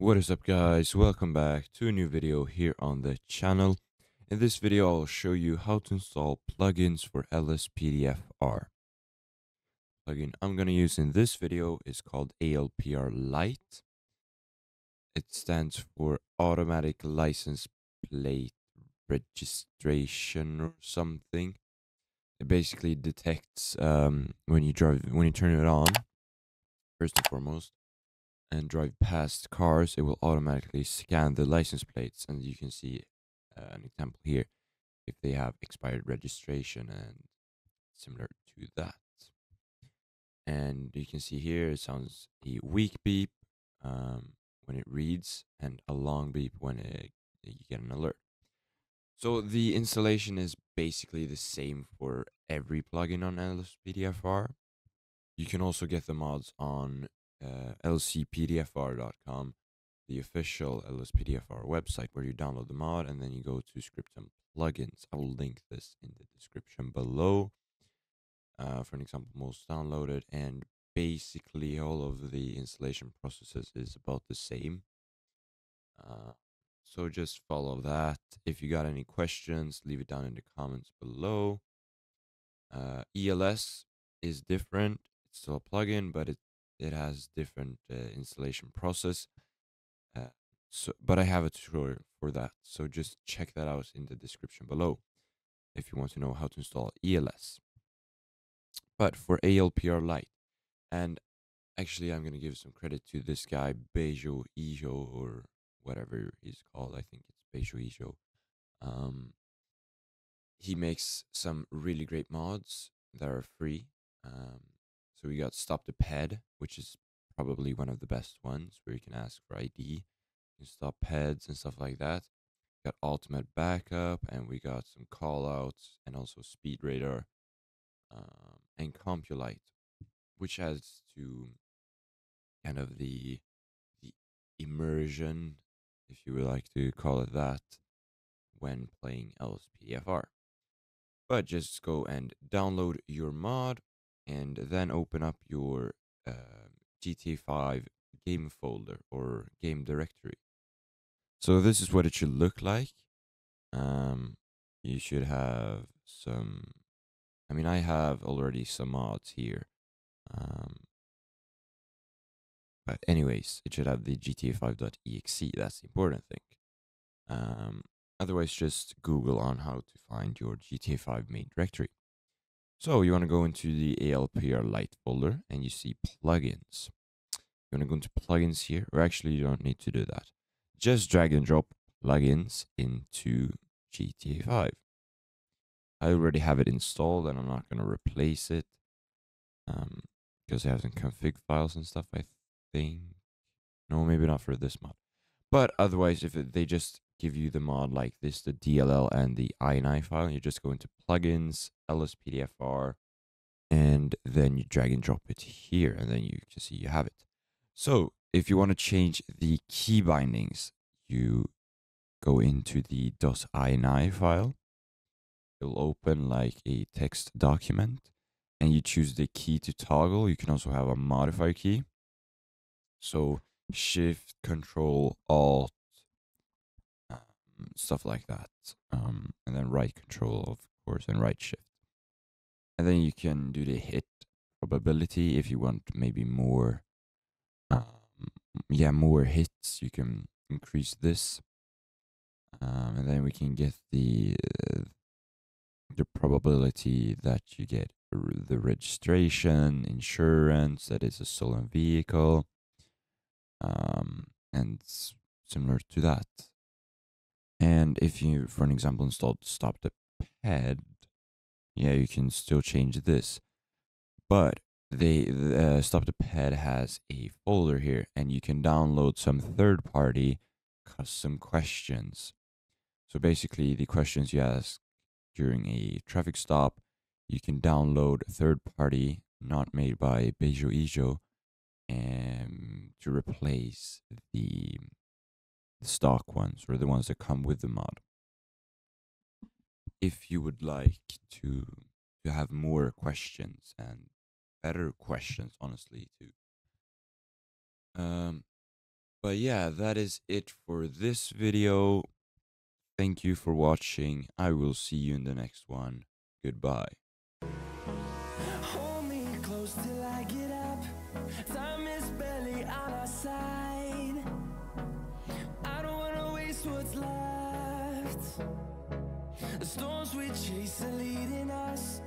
What is up, guys? Welcome back to a new video here on the channel. In this video, I'll show you how to install plugins for LSPDFR. The plugin I'm going to use in this video is called ALPR Lite. It stands for Automatic License Plate Registration or something. It basically detects when you turn it on, first and foremost, and drive past cars, it will automatically scan the license plates, and you can see an example here if they have expired registration and similar to that. And you can see here it sounds a weak beep when it reads, and a long beep when you get an alert. So the installation is basically the same for every plugin on LSPDFR. You can also get the mods on LCPDFR.com, the official LSPDFR website, where you download the mod and then you go to scripts and plugins. I will link this in the description below for an example most downloaded, and basically all of the installation processes is about the same, so just follow that. If you got any questions, leave it down in the comments below. ELS is different. It's still a plugin, but it has different installation process, but I have a tutorial for that, so just check that out in the description below if you want to know how to install ELS. But for ALPR Lite, and actually I'm going to give some credit to this guy Bejo Ijo, or whatever he's called. I think it's Bejo Ijo. He makes some really great mods that are free. So we got Stop the Ped, which is probably one of the best ones, where you can ask for ID, you can stop peds and stuff like that. We got Ultimate Backup, and we got some callouts, and also Speed Radar, and Compulite, which adds to kind of the immersion, if you would like to call it that, when playing LSPDFR. But just go and download your mod, and then open up your GTA 5 game folder or game directory. So this is what it should look like. You should have some, I mean, I have already some mods here. But anyways, it should have the GTA 5.exe. That's the important thing. Otherwise, just Google on how to find your GTA 5 main directory. So you want to go into the ALPR Lite folder, and you see plugins. You want to go into plugins here, or actually you don't need to do that. Just drag and drop plugins into GTA 5. I already have it installed, and I'm not going to replace it because I have some config files and stuff, I think. No, maybe not for this mod. But otherwise, if they just give you the mod like this, the DLL and the INI file, and you just go into plugins, LSPDFR, and then you drag and drop it here, and then you can see you have it. So if you want to change the key bindings, you go into the .ini file. It'll open like a text document, and you choose the key to toggle. You can also have a modifier key. So Shift, Control, Alt, stuff like that, and then right control, of course, and right shift, and then you can do the hit probability if you want maybe more more hits. You can increase this, and then we can get the probability that you get the registration, insurance, that is a stolen vehicle, and similar to that. And if you, for an example, installed Stop the Ped, yeah, you can still change this. But the Stop the Ped has a folder here, and you can download some third-party custom questions. So basically, the questions you ask during a traffic stop, you can download third-party, not made by Bejo Ijo, to replace the stock ones, or the ones that come with the mod. If you would like to have more questions and better questions, honestly, too, But yeah, that is it for this video. Thank you for watching. I will see you in the next one. Goodbye. Hold me close till I get up. Time is barely on our side. I don't wanna waste what's left. The storms we chase are leading us.